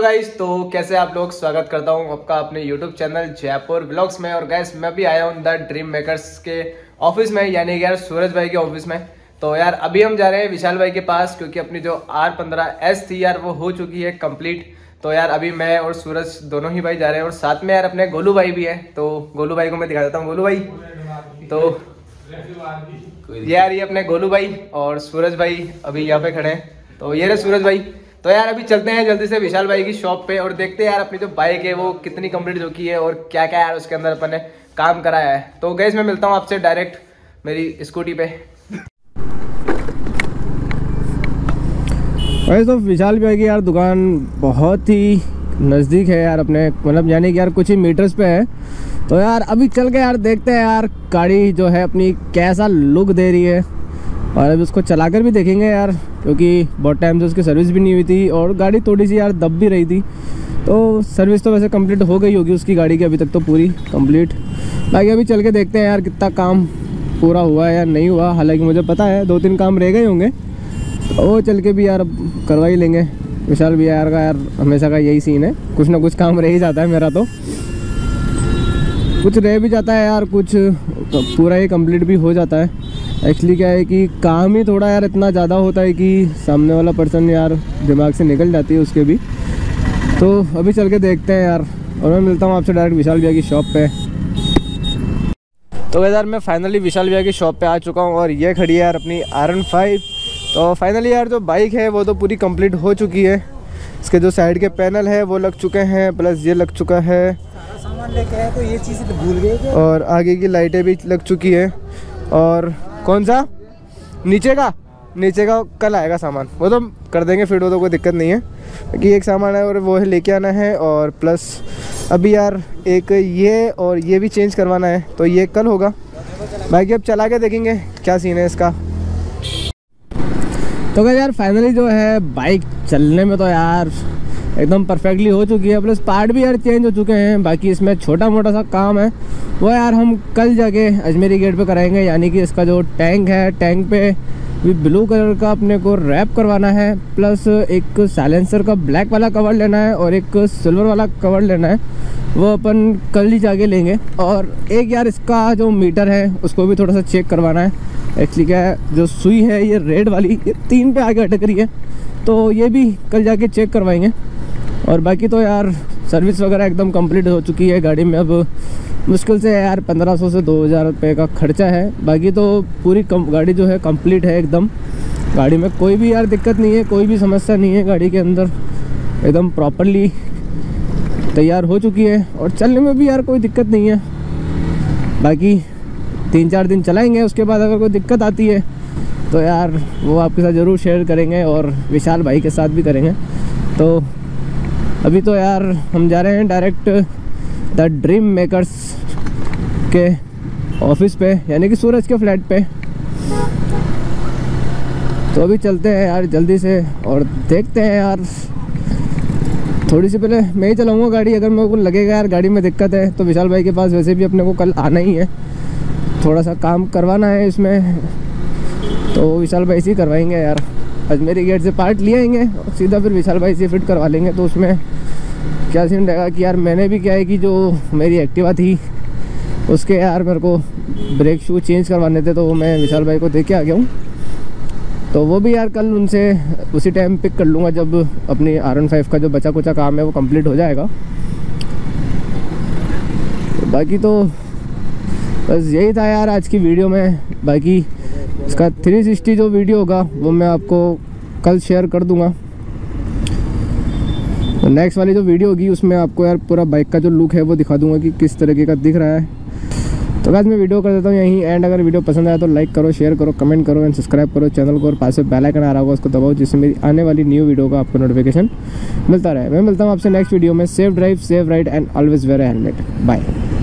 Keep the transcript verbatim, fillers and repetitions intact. Hello guys, तो कैसे आप लोग। स्वागत करता हूं आपका अपने यूट्यूब चैनल जयपुर ब्लॉग्स में। और गाइस मैं भी आया हूं द ड्रीम मेकर्स के ऑफिस में, यानी कि यार सूरज भाई के ऑफिस में। तो यार अभी हम जा रहे हैं विशाल भाई के पास, क्योंकि अपनी जो आर फिफ्टीन एस थी यार वो हो चुकी है कंप्लीट। तो यार अभी मैं और सूरज दोनों ही भाई जा रहे हैं, और साथ में यार अपने गोलू भाई भी है। तो गोलू भाई को मैं दिखा देता हूँ। गोलू भाई तो यार ये अपने गोलू भाई और सूरज भाई अभी यहाँ पे खड़े हैं। तो ये रहे सूरज भाई। तो यार अभी चलते हैं जल्दी से विशाल भाई की शॉप पे और देखते हैं यार अपनी जो बाइक है वो कितनी कंप्लीट हो चुकी है और क्या क्या यार उसके अंदर अपन ने काम कराया है। तो गाइस मैं मिलता हूँ आपसे डायरेक्ट मेरी स्कूटी पे। वैसे तो विशाल भाई की यार दुकान बहुत ही नज़दीक है यार अपने, मतलब यानी कि यार कुछ ही मीटर्स पे है। तो यार अभी चल के यार देखते हैं यार गाड़ी जो है अपनी कैसा लुक दे रही है, और अभी उसको चलाकर भी देखेंगे यार, क्योंकि बहुत टाइम से उसकी सर्विस भी नहीं हुई थी और गाड़ी थोड़ी सी यार दब भी रही थी। तो सर्विस तो वैसे कंप्लीट हो गई होगी उसकी गाड़ी की अभी तक, तो पूरी कंप्लीट। बाकी अभी चल के देखते हैं यार कितना काम पूरा हुआ है या नहीं हुआ। हालांकि मुझे पता है दो तीन काम रह गए होंगे, तो वो चल के भी यार करवा ही लेंगे। विशाल भैया यार का यार हमेशा का यही सीन है, कुछ ना कुछ काम रह ही जाता है मेरा, तो कुछ रह भी जाता है यार, कुछ पूरा ही कंप्लीट भी हो जाता है। एक्चुअली क्या है कि काम ही थोड़ा यार इतना ज़्यादा होता है कि सामने वाला पर्सन यार दिमाग से निकल जाती है उसके भी। तो अभी चल के देखते हैं यार, और मैं मिलता हूँ आपसे डायरेक्ट विशाल भैया की शॉप पे। तो यार मैं फाइनली विशाल भैया की शॉप पे आ चुका हूँ, और ये खड़ी है यार अपनी आर फिफ्टीन। तो फाइनली यार जो बाइक है वो तो पूरी कम्प्लीट हो चुकी है। इसके जो साइड के पैनल है वो लग चुके हैं, प्लस ये लग चुका है, सारा सामान लेके आए तो ये चीज़ तो भूल गए, और आगे की लाइटें भी लग चुकी है। और कौन सा नीचे का नीचे का कल आएगा सामान, वो तो कर देंगे फिर, वो तो कोई दिक्कत नहीं है। क्योंकि एक सामान है और वो है लेके आना है, और प्लस अभी यार एक ये और ये भी चेंज करवाना है, तो ये कल होगा। बाकी अब चला के देखेंगे क्या सीन है इसका। तो क्या यार फाइनली जो है बाइक चलने में तो यार एकदम परफेक्टली हो चुकी है, प्लस पार्ट भी यार चेंज हो चुके हैं। बाकी इसमें छोटा मोटा सा काम है वो यार हम कल जाके अजमेरी गेट पे कराएंगे, यानी कि इसका जो टैंक है टैंक पे भी ब्लू कलर का अपने को रैप करवाना है, प्लस एक साइलेंसर का ब्लैक वाला कवर लेना है और एक सिल्वर वाला कवर लेना है, वो अपन कल ही जाके लेंगे। और एक यार इसका जो मीटर है उसको भी थोड़ा सा चेक करवाना है। एक्चुअली क्या है जो सुई है ये रेड वाली ये तीन पे आगे अटक रही है, तो ये भी कल जाके चेक करवाएंगे। और बाकी तो यार सर्विस वगैरह एकदम कंप्लीट हो चुकी है गाड़ी में। अब मुश्किल से यार पंद्रह सौ से दो हज़ार रुपये का खर्चा है। बाकी तो पूरी गाड़ी जो है कंप्लीट है एकदम, गाड़ी में कोई भी यार दिक्कत नहीं है, कोई भी समस्या नहीं है गाड़ी के अंदर, एकदम प्रॉपरली तैयार हो चुकी है और चलने में भी यार कोई दिक्कत नहीं है। बाकी तीन चार दिन चलाएँगे, उसके बाद अगर कोई दिक्कत आती है तो यार वो आपके साथ ज़रूर शेयर करेंगे और विशाल भाई के साथ भी करेंगे। तो अभी तो यार हम जा रहे हैं डायरेक्ट द ड्रीम मेकर्स के ऑफिस पे, यानी कि सूरज के फ्लैट पे। तो अभी चलते हैं यार जल्दी से और देखते हैं यार। थोड़ी सी पहले मैं ही चलाऊँगा गाड़ी, अगर मेरे को लगेगा यार गाड़ी में दिक्कत है तो विशाल भाई के पास वैसे भी अपने को कल आना ही है, थोड़ा सा काम करवाना है इसमें, तो विशाल भाई से ही करवाएंगे यार। अजमेरी गेट से पार्ट ले आएंगे और सीधा फिर विशाल भाई से फिट करवा लेंगे। तो उसमें क्या सीन रहेगा कि यार मैंने भी क्या है कि जो मेरी एक्टिवा थी उसके यार मेरे को ब्रेक शू चेंज करवाने थे, तो वो मैं विशाल भाई को दे के आ गया हूँ। तो वो भी यार कल उनसे उसी टाइम पिक कर लूँगा जब अपनी आर फिफ्टीन का जो बचा कुचा काम है वो कम्प्लीट हो जाएगा। तो बाकी तो बस यही था यार आज की वीडियो में। बाकी इसका थ्री सिक्सटी जो वीडियो होगा वो मैं आपको कल शेयर कर दूंगा। तो नेक्स्ट वाली जो वीडियो होगी उसमें आपको यार पूरा बाइक का जो लुक है वो दिखा दूंगा कि किस तरीके का दिख रहा है। तो आज मैं वीडियो कर देता हूँ यहीं एंड। अगर वीडियो पसंद आया तो लाइक करो, शेयर करो, कमेंट करो एंड सब्सक्राइब करो चैनल को, और पास में बेल आइकन आ रहा होगा उसको दबाओ, जिससे मेरी आने वाली न्यू वीडियो का आपको नोटिफिकेशन मिलता रहे। मैं मिलता हूँ आपसे नेक्स्ट वीडियो में। Safe drive, safe ride and always wear helmet. Bye.